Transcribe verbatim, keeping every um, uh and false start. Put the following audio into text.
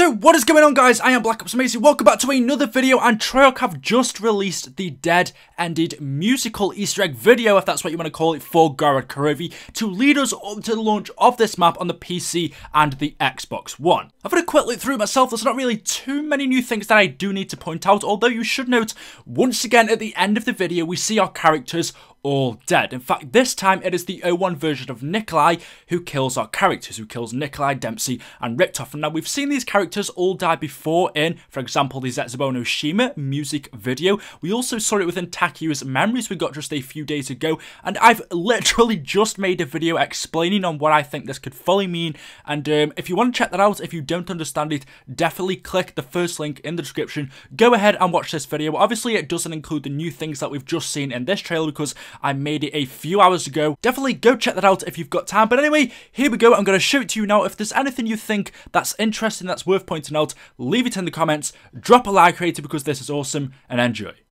So what is going on, guys? I am Black Ops Amazing. Welcome back to another video, and Treyarch have just released the dead-ended musical Easter egg video, if that's what you want to call it, for Gorod Krovi to lead us up to the launch of this map on the P C and the Xbox One. I've had a quick look through myself. There's not really too many new things that I do need to point out, although you should note, once again, at the end of the video, we see our characters all dead. In fact, this time it is the oh one version of Nikolai who kills our characters, who kills Nikolai, Dempsey and Richtofen. Now, we've seen these characters all die before in, for example, the Zetsubou no Shima music video. We also saw it within Takiyuu's Memories we got just a few days ago, and I've literally just made a video explaining on what I think this could fully mean, and um, if you want to check that out, if you don't understand it, definitely click the first link in the description. Go ahead and watch this video. Obviously, it doesn't include the new things that we've just seen in this trailer because I made it a few hours ago. Definitely go check that out if you've got time. But anyway, here we go. I'm going to show it to you now. If there's anything you think that's interesting, that's worth pointing out, leave it in the comments. Drop a like, creator, because this is awesome, and enjoy.